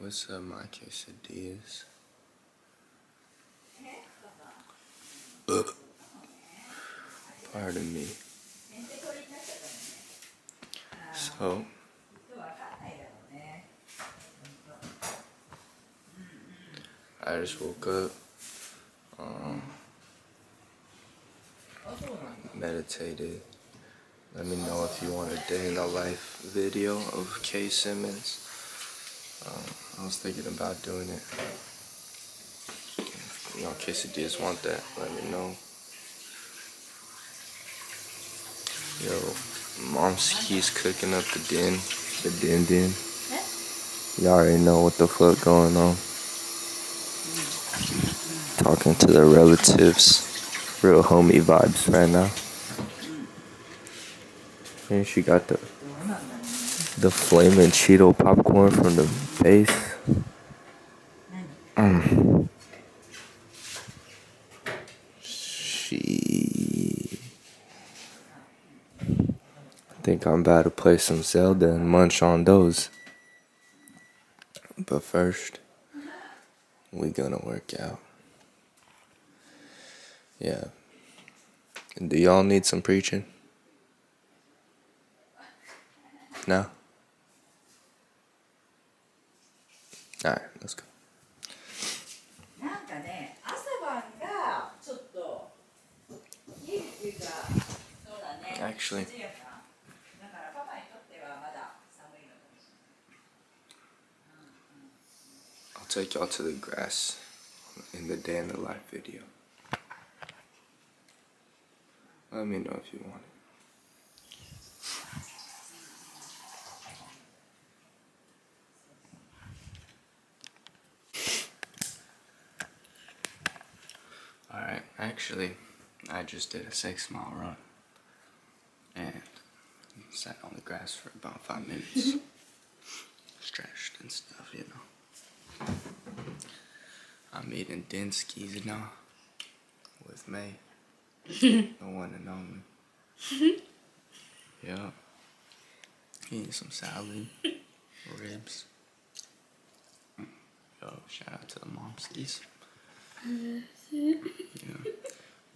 What's my quesadillas? Pardon me. So, I just woke up, meditated. Let me know if you want a day in the life video of K. Simmons. I was thinking about doing it. If y'all quesadillas want that, let me know. Yo, Momski's cooking up the din din. Y'all already know what the fuck going on. Talking to the relatives. Real homie vibes right now. And she got the flaming Cheeto popcorn from the base. I think I'm about to play some Zelda and munch on those. But first, we gonna work out. Yeah. Do y'all need some preaching? No? Alright, let's go. Actually, I'll take y'all to the grass in the day in the life video. Let me know if you want it. Alright, actually, I just did a 6-mile run, and sat on the grass for about 5 minutes, stretched and stuff, you know. I'm eating Denskis now, with May, the one and only. Yup, eating some salad, ribs. Yo, shout out to the Momskis. Yeah.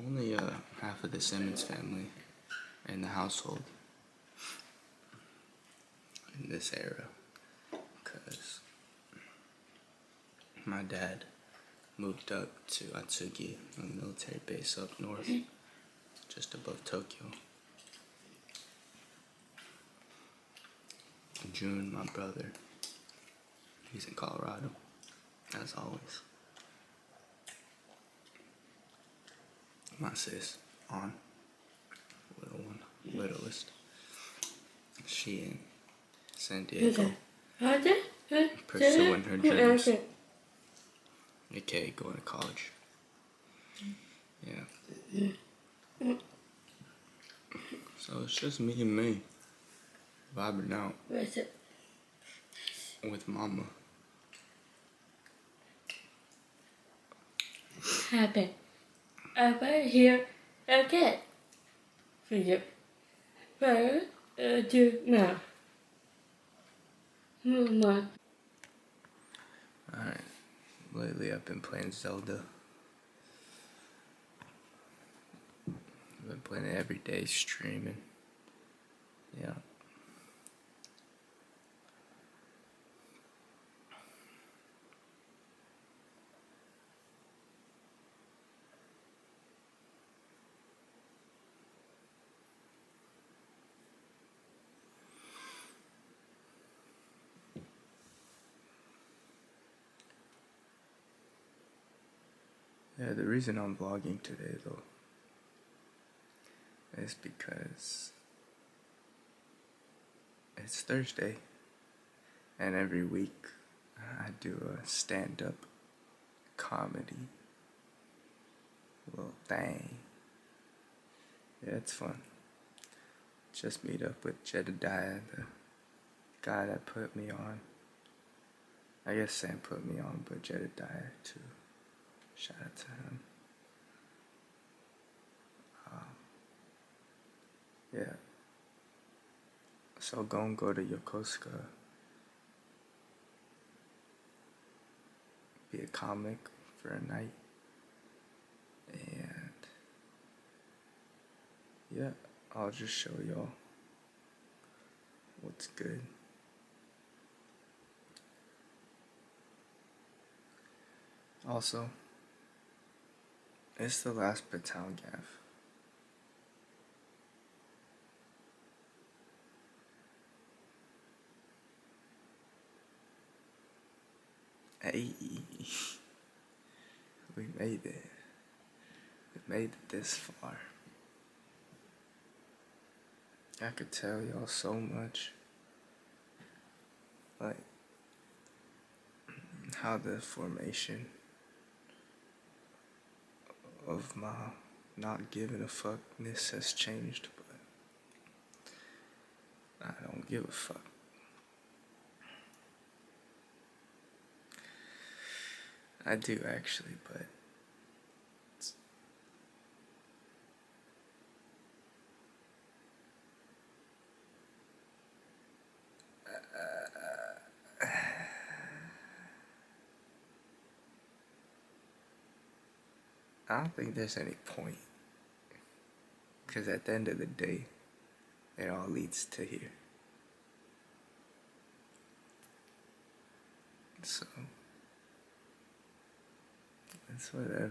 Only half of the Simmons family in the household in this era, because my dad moved up to Atsugi, a military base up north, just above Tokyo. June, my brother, he's in Colorado, as always. My sis, on little one, littlest. She in San Diego, pursuing her dreams. Okay, going to college. Yeah. So it's just me and me, vibing out with Mama. Happy. I'm here again for you. Where do now? Move on. Alright, lately I've been playing Zelda. I've been playing it every day, streaming. Yeah. Yeah, the reason I'm vlogging today though is because it's Thursday and every week I do a stand-up comedy little thing. Yeah, it's fun. Just meet up with Jedediah, the guy that put me on. I guess Sam put me on, but Jedediah too. Shout out to him. Yeah. So go and go to Yokosuka be a comic for a night. And yeah, I'll just show y'all what's good. Also, it's the last Battalion Gaff. Hey, we made it. We made it this far. I could tell y'all so much, like how the formation of my not giving a fuckness has changed, but I don't give a fuck. I do actually, but I don't think there's any point, because at the end of the day, it all leads to here. So, it's whatever.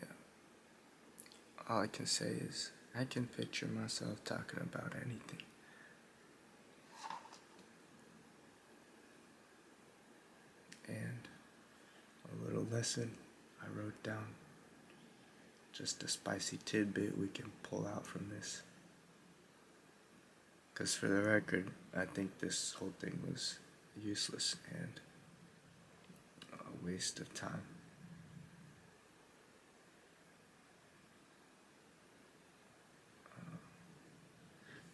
Yeah. All I can say is, I can picture myself talking about anything. And a little lesson I wrote down. Just a spicy tidbit we can pull out from this. Because for the record, I think this whole thing was useless and a waste of time.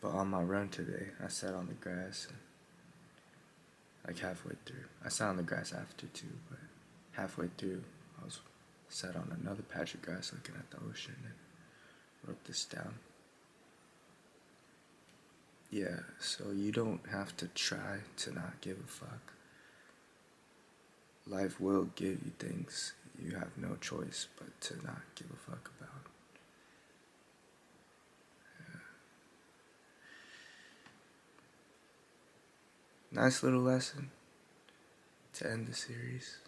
But on my run today, I sat on the grass, and like halfway through, I sat on the grass after too, but halfway through, I was sat on another patch of grass looking at the ocean and wrote this down. Yeah, so you don't have to try to not give a fuck. Life will give you things you have no choice but to not give a fuck about. Nice little lesson to end the series.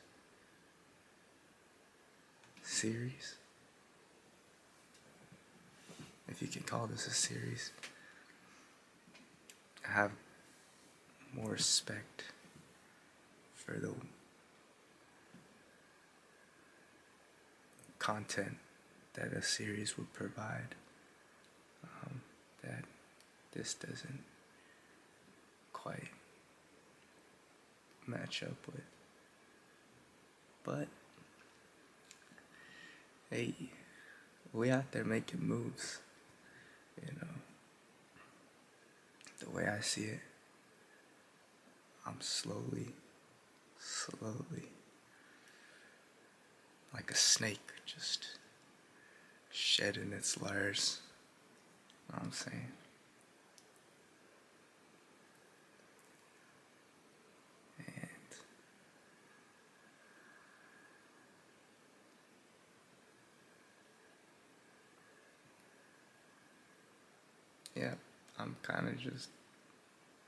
If you can call this a series. I have more respect for the content that a series would provide, that this doesn't quite match up with. But hey, we out there making moves, you know. The way I see it, I'm slowly, like a snake, just shedding its layers. Know what I'm saying? Yeah, I'm kind of just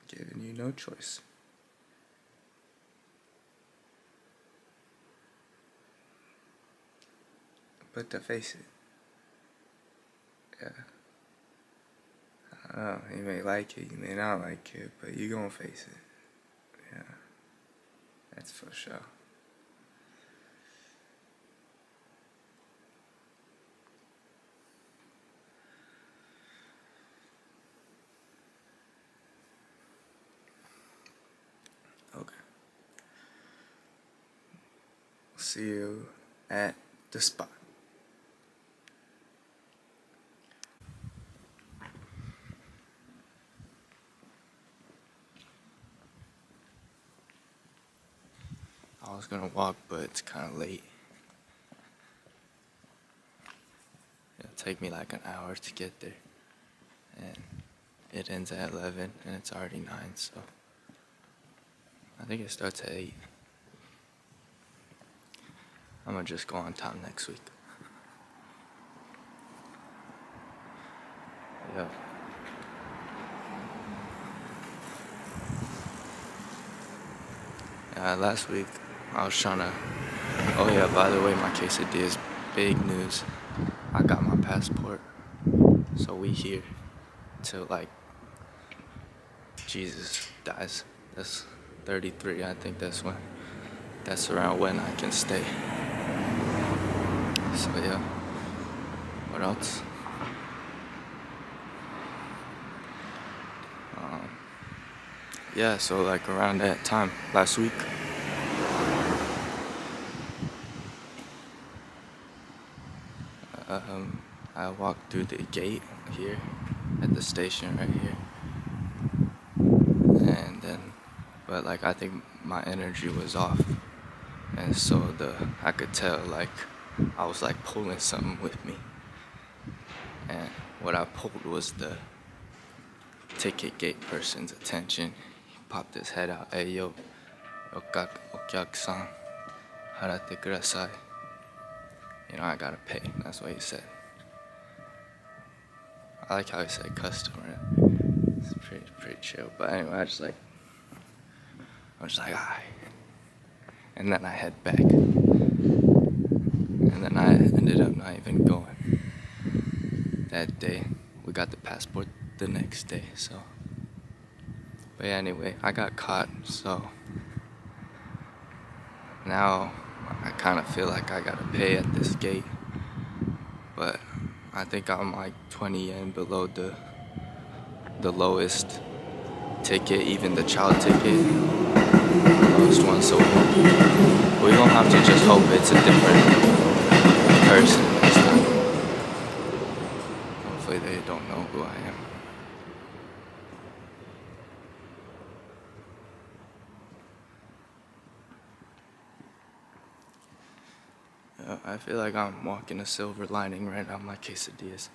giving you no choice. But to face it, yeah. I don't know, you may like it, you may not like it, but you're gonna face it. Yeah, that's for sure. See you at the spot. I was gonna walk, but it's kind of late. It'll take me like an hour to get there. And it ends at 11 and it's already 9, so I think it starts at 8. I'm gonna just go on top next week. Yeah. Last week I was trying to, oh yeah, by the way, my quesadilla is big news. I got my passport, so we here till like Jesus dies. That's 33, I think that's when, that's around when I can stay. So yeah, what else? Yeah, so like around that time last week, I walked through the gate here at the station right here, and then, but like I think my energy was off, and so I could tell like I was like pulling something with me, and what I pulled was the ticket gate person's attention. Popped his head out. Hey yo, okyaku-san, harate kurasai. You know, I gotta pay. That's what he said. I like how he said customer. It's pretty chill. But anyway, I was like, aye. And then I head back. And then I ended up not even going that day. We got the passport the next day. So. But anyway, I got caught, so now I kind of feel like I gotta pay at this gate, but I think I'm like 20 yen below the lowest ticket, even the child ticket, the lowest one, so we don't have to just hope it's a different person next time. Hopefully they don't know who I am. I feel like I'm walking a silver lining right on my quesadillas.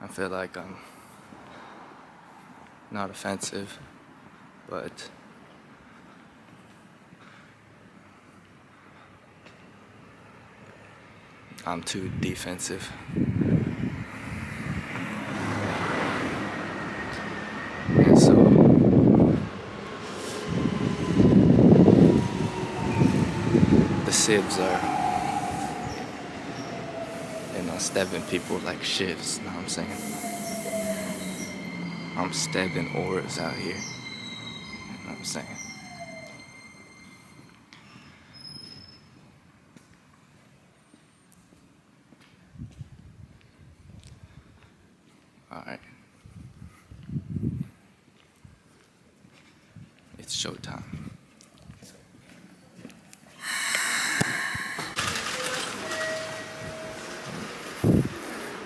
I feel like I'm not offensive, but I'm too defensive. And so sibs are, you know, stabbing people like shivs, you know what I'm saying? I'm stabbing auras out here, you know what I'm saying? Alright. It's showtime.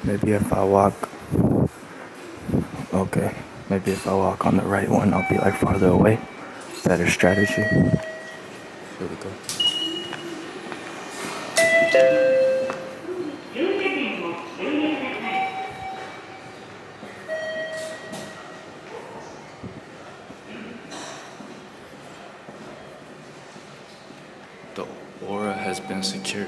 Maybe if I walk, okay, maybe if I walk on the right one, I'll be like farther away. Better strategy. Here we go. The aura has been secured.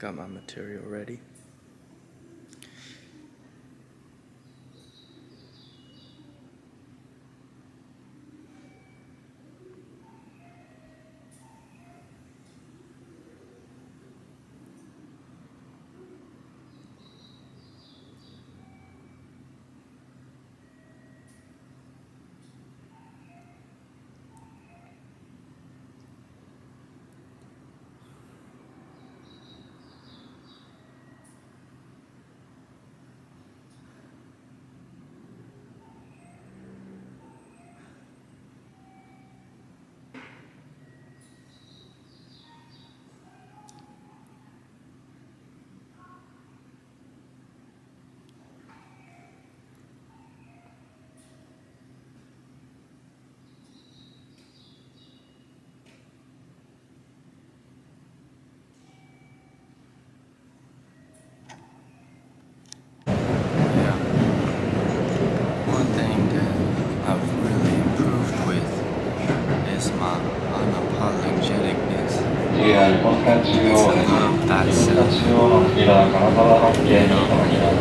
Got my material ready.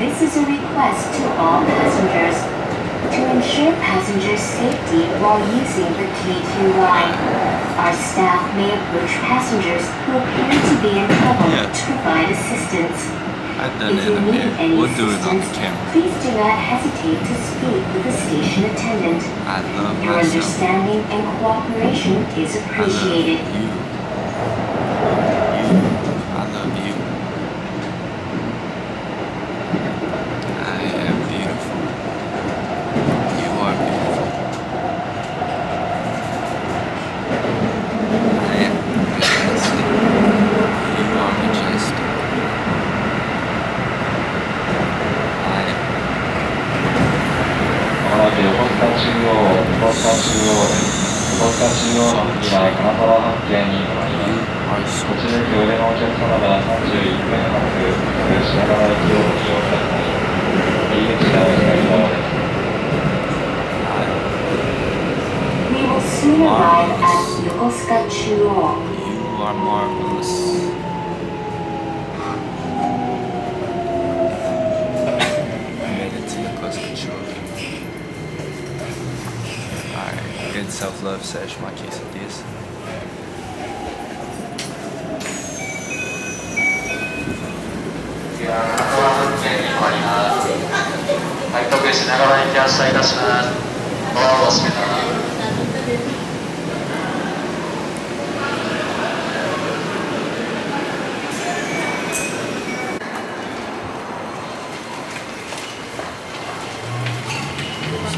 This is a request to all passengers to ensure passenger safety while using the T2 line. Our staff may approach passengers who appear to be in trouble to provide assistance. If you need any assistance, please do not hesitate to speak with the station attendant. Your understanding and cooperation is appreciated.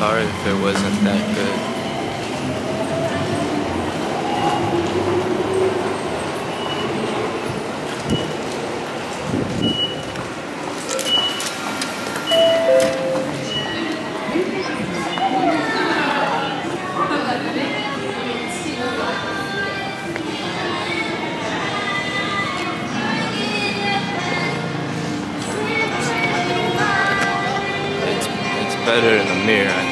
Sorry if it wasn't that good. It's better in the mirror.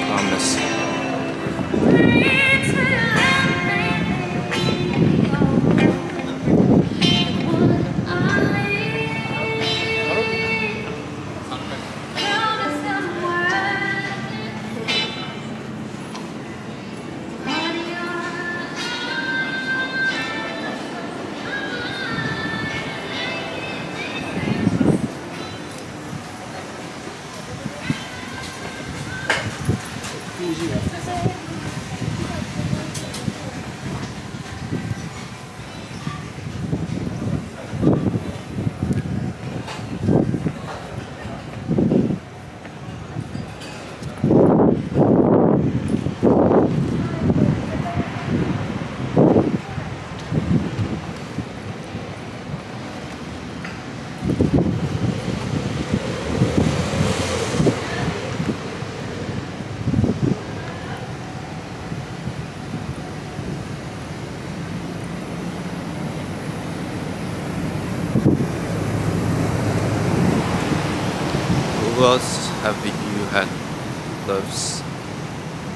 Who else have you had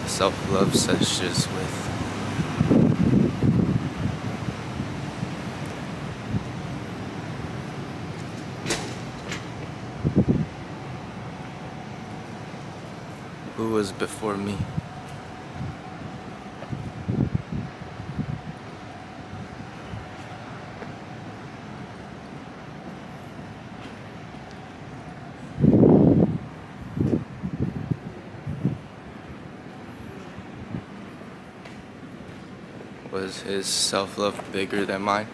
self-love sessions with? Who was before me? Was his self-love bigger than mine?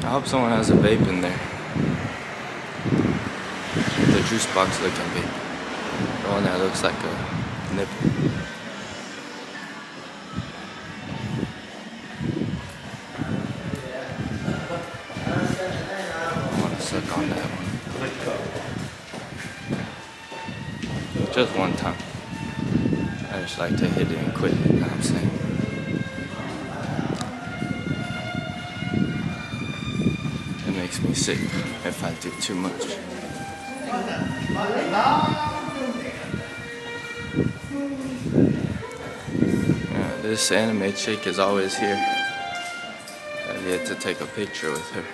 I hope someone has a vape in there. The juice box looking vape. The one that looks like a nipple. I want to suck on that one. Just one time. I just like to hit it and quit, you know what I'm saying? Me sick if I do too much. Yeah, this anime chick is always here. I've yet to take a picture with her.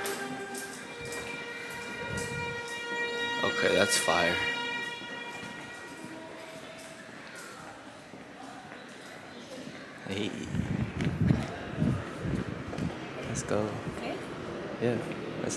Okay, that's fire. Hey. Let's go. Okay? Yeah. Let's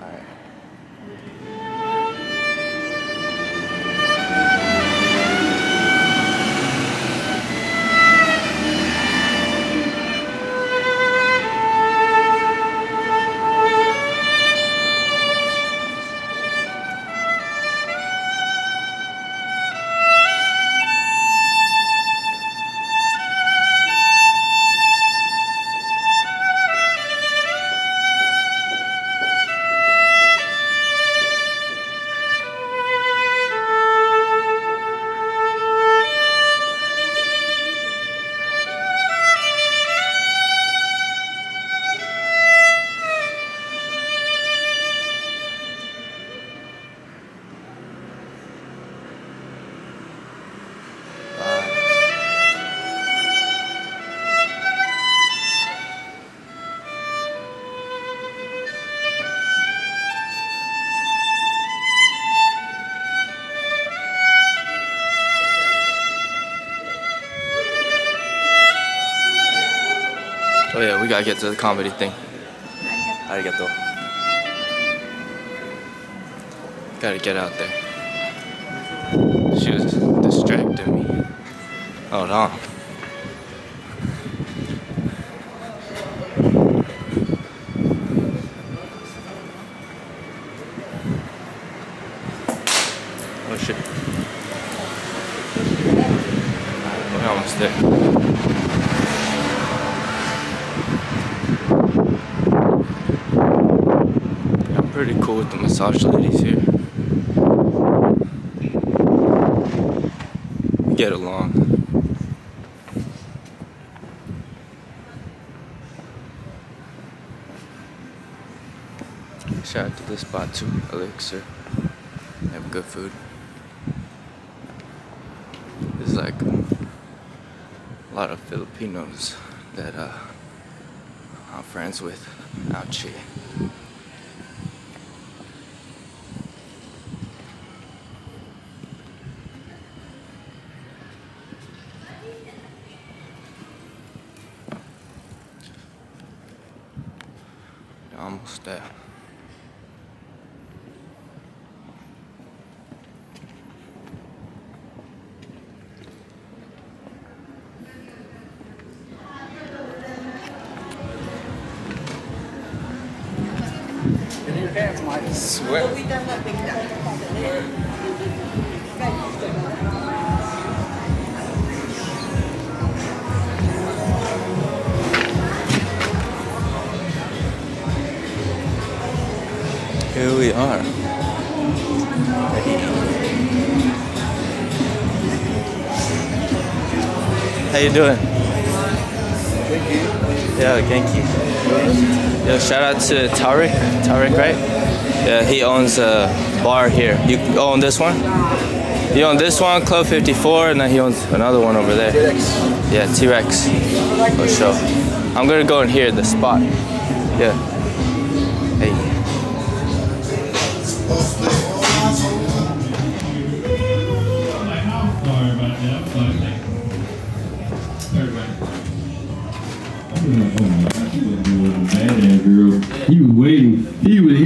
right. Oh yeah, we gotta get to the comedy thing. Arigato. Gotta get out there. She was distracting me. Hold on. Oh shit. We're almost there. Pretty cool with the massage ladies here. We get along. Shout out to this spot too, Elixir. They have good food. It's like a lot of Filipinos that I'm friends with out here. Almost there. Sweat. Here we are. How you doing? Thank you. Yeah, thank you. Yo, shout out to Tariq. Tariq, right? Yeah, he owns a bar here. You own this one? You own this one, Club 54, and then he owns another one over there. T-Rex. Yeah, T-Rex. For sure. I'm gonna go in here, the spot. Yeah. Hey. He was waiting.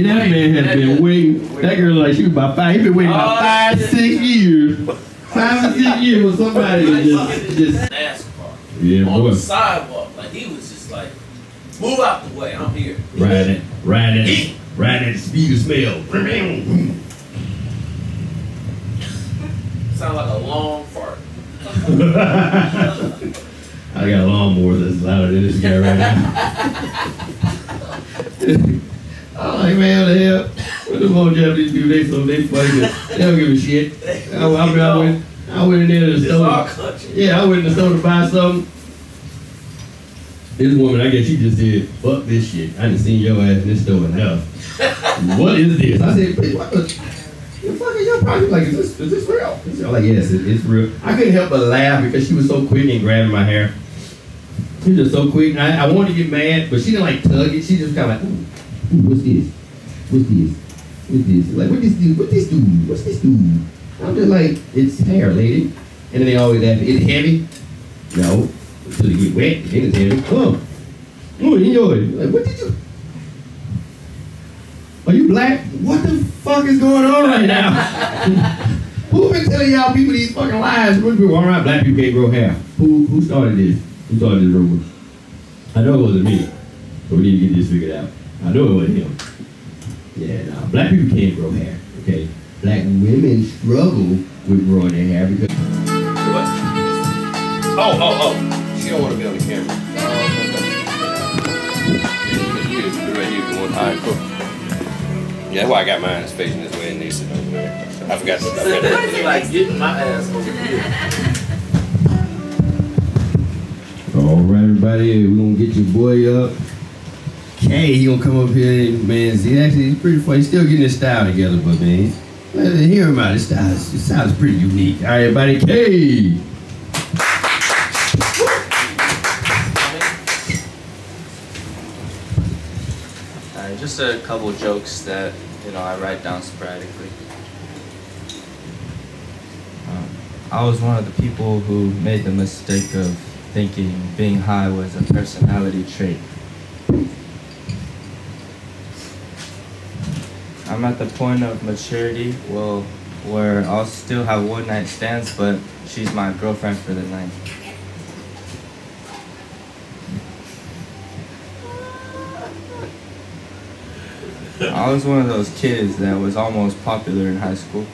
That man had been waiting. That girl like she was about five. He been waiting about 5 to 6 years. 5 to 6 years for somebody to just NASCAR. Yeah, on boy. The sidewalk, like he was just like, move out the way. I'm here. Riding at the speed of smell. Sound like a long fart. I got a lawnmower that's louder than this guy right now. I'm like, man, the hell, what the fuck Japanese do? They so they funny, they don't give a shit. I went in there to the store. Yeah, I went in the store to buy something. This woman, I guess she just said, fuck this shit. I done seen your ass in this store enough. What is this? I said, what the fuck is your problem? Like, is this real? I'm like, yes, it's real. I couldn't help but laugh because she was so quick in grabbing my hair. She was just so quick. I wanted to get mad, but she didn't like tug it. She just kind of like, ooh. Ooh, what's this? What's this? What's this? Like, what this do? What this do? What's this do? I'm just like, it's hair, lady. And then they always ask, is it heavy? No. Until it get wet, then it's heavy. Come. Oh, enjoy it. Like, what did you? Are you black? What the fuck is going on right now? Who been telling y'all people these fucking lies? All right, black people can't grow hair. Who started this? Who started this rumor? I know it wasn't me, but we need to get this figured out. I know it wasn't him. Yeah, no, black people can't grow hair, okay? Black women struggle with growing their hair because... What? Oh. She don't want to be on the camera. Alright, cool. Yeah, that's why I got my ass facing this way and they sit over there. I forgot to... It's like getting my ass over here. Alright, everybody, we're going to get your boy up. Hey, he gonna come up here and man, he's pretty funny. He's still getting his style together, but man, let's hear him out. His style is pretty unique. All right, everybody, K. All right, just a couple of jokes that I write down sporadically. I was one of the people who made the mistake of thinking being high was a personality trait. I'm at the point of maturity, well, where I'll still have one night stands, but she's my girlfriend for the night. I was one of those kids that was almost popular in high school.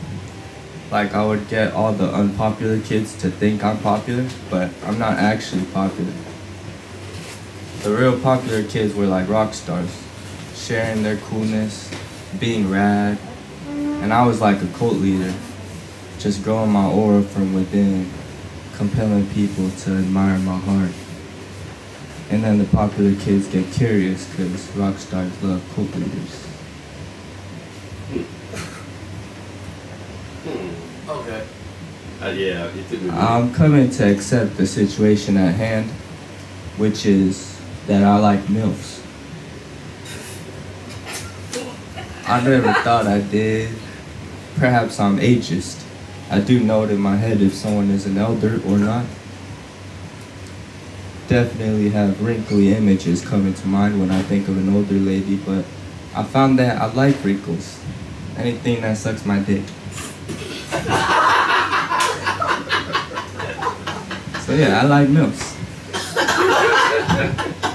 Like, I would get all the unpopular kids to think I'm popular, but I'm not actually popular. The real popular kids were like rock stars, sharing their coolness, being rad, and I was like a cult leader, just growing my aura from within, compelling people to admire my heart. And then the popular kids get curious because rock stars love cult leaders. Okay. Yeah, you took me. I'm coming to accept the situation at hand, which is that I like MILFs. I never thought I did. Perhaps I'm ageist. I do know it in my head if someone is an elder or not. Definitely have wrinkly images come into mind when I think of an older lady, but I found that I like wrinkles. Anything that sucks my dick. So yeah, I like MILFs.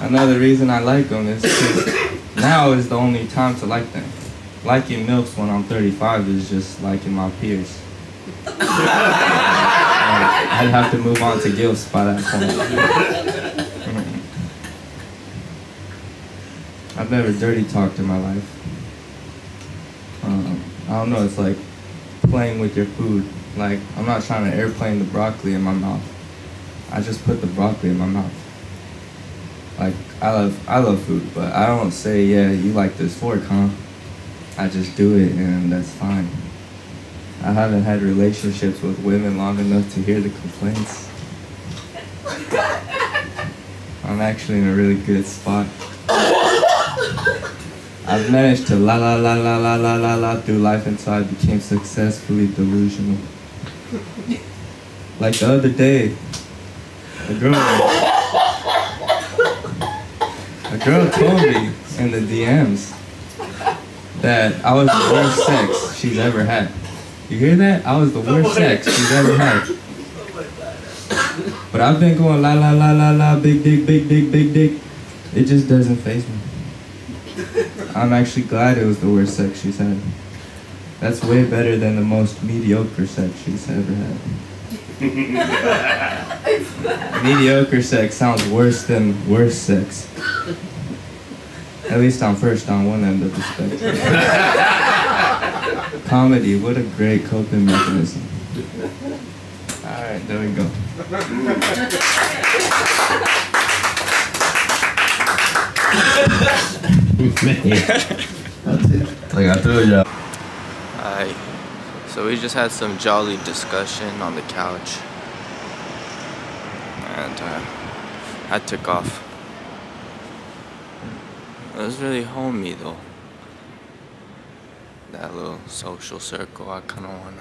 Another reason I like them is because now is the only time to like them. Liking MILFs when I'm 35 is just liking my peers. I'd have to move on to gilfs by that point. I've never dirty talked in my life. I don't know, it's like playing with your food. Like, I'm not trying to airplane the broccoli in my mouth. I just put the broccoli in my mouth. Like, I love food, but I don't say, yeah, you like this fork, huh? I just do it, and that's fine. I haven't had relationships with women long enough to hear the complaints. I'm actually in a really good spot. I've managed to la la la la la la la la through life until I became successfully delusional. Like the other day, a girl told me in the DMs that I was the worst sex she's ever had. You hear that? I was the worst sex she's ever had. But I've been going la la la la la, big dick, big dick, big dick. It just doesn't faze me. I'm actually glad it was the worst sex she's had. That's way better than the most mediocre sex she's ever had. Mediocre sex sounds worse than worst sex. At least I'm first on one end of the spectrum. Comedy, what a great coping mechanism. Alright, there we go. That's it. Like I told y'all. Alright, so we just had some jolly discussion on the couch. And I took off. It was really homey though. That little social circle, I kind of want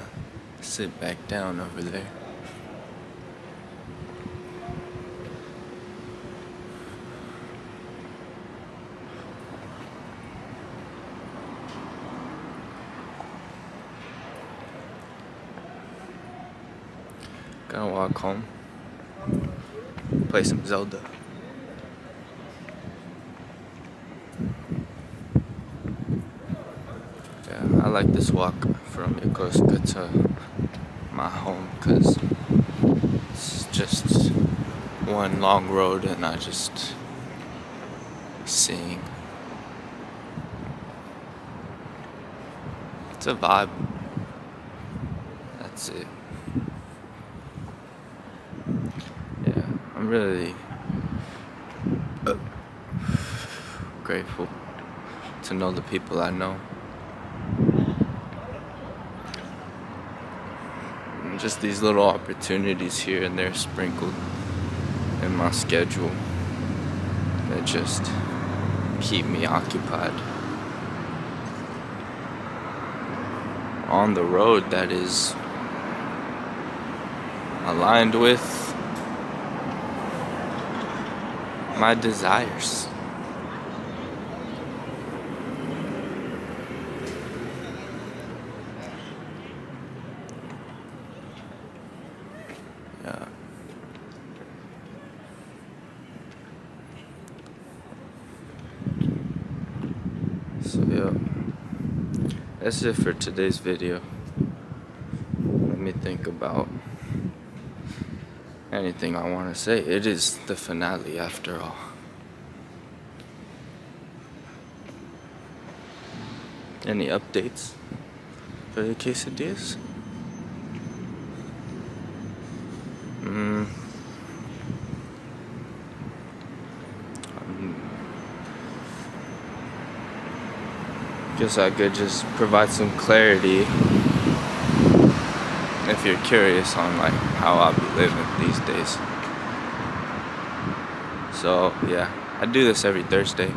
to sit back down over there. Gonna walk home, play some Zelda. I like this walk from Yokosuka to my home because it's just one long road and I just sing. It's a vibe. That's it. Yeah, I'm really grateful to know the people I know. Just these little opportunities here and there sprinkled in my schedule that just keep me occupied. On the road that is aligned with my desires. So yeah, that's it for today's video. Let me think about anything I want to say. It is the finale after all. Any updates for the quesadillas? I guess I could just provide some clarity. If if you're curious on like how I'll be living these days. So yeah, I do this every Thursday,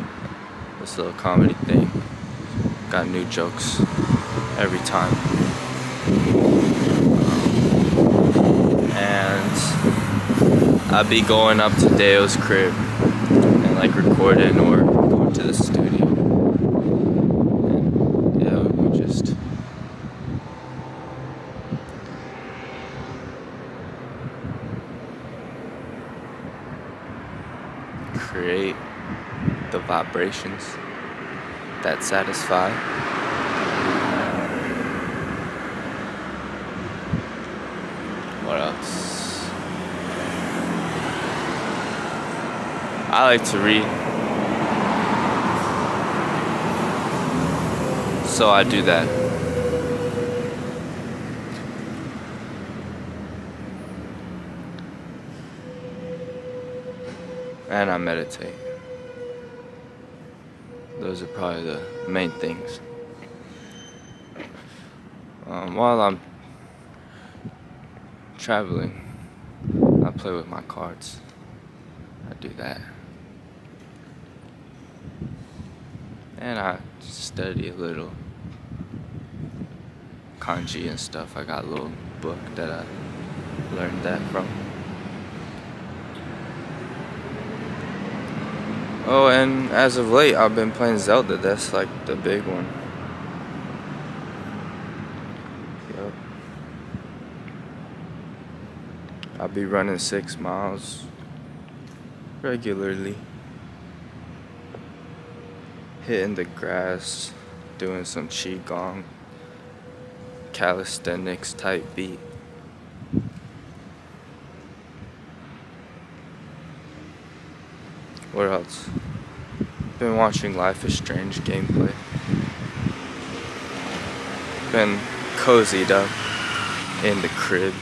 this little comedy thing. Got new jokes every time. And I'll be going up to Deo's crib and like recording or going to the studio. And yeah, we just create the vibrations that satisfy. What else? I like to read, so I do that. And I meditate. Those are probably the main things. While I'm traveling, I play with my cards. I do that. And I study a little kanji and stuff. I got a little book that I learned that from. Oh, and as of late, I've been playing Zelda. That's like the big one. Yep. I'll be running 6 miles regularly. Hitting the grass, doing some Qigong, calisthenics type beat. What else? Been watching Life is Strange gameplay. Been cozied up in the crib.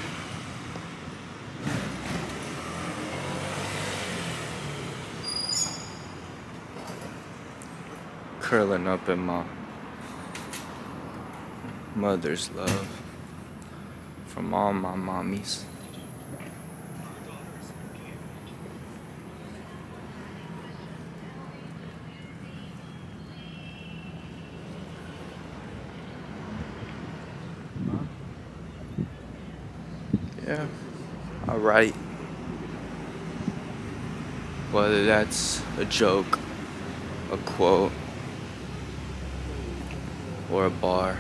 Curling up in my mother's love from all my mommies. Yeah, I write, whether that's a joke, a quote, or a bar.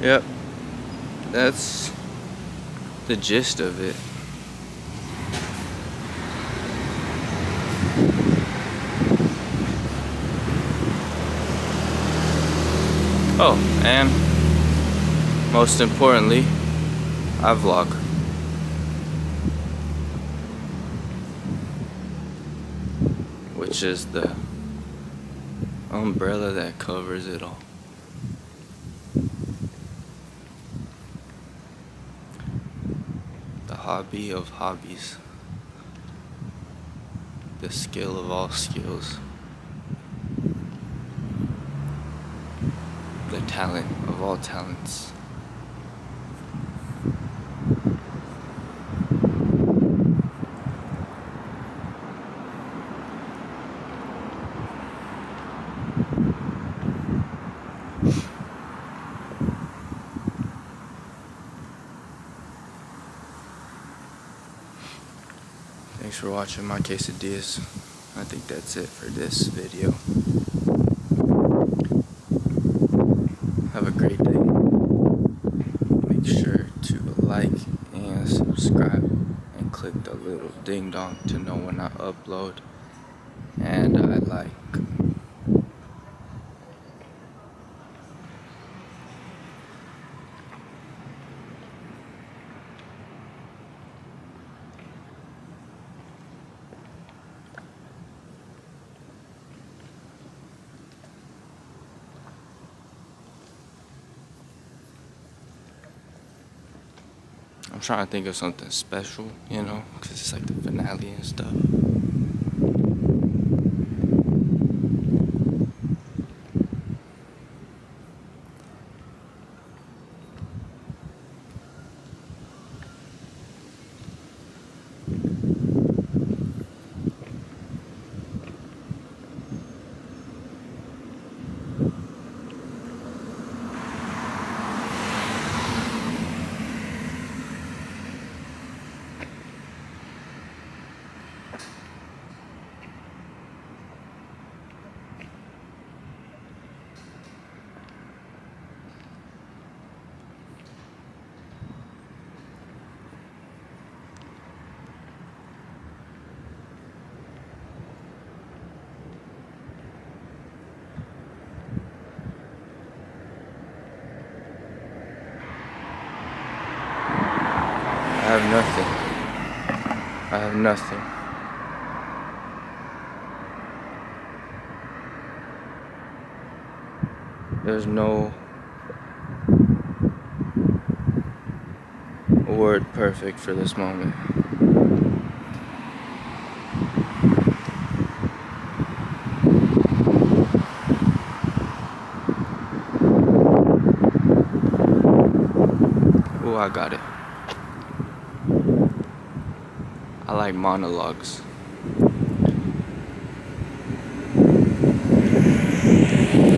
Yep. That's the gist of it. Oh, and most importantly, I vlog. Which is the umbrella that covers it all. Hobby of hobbies, the skill of all skills, the talent of all talents. Thanks for watching my quesadillas. I think that's it for this video. Have a great day. Make sure to like and subscribe and click the little ding dong to know when I upload. And I like. I'm trying to think of something special, you know, because it's like the finale and stuff. Nothing. There's no word perfect for this moment. Oh, I got it. Like monologues.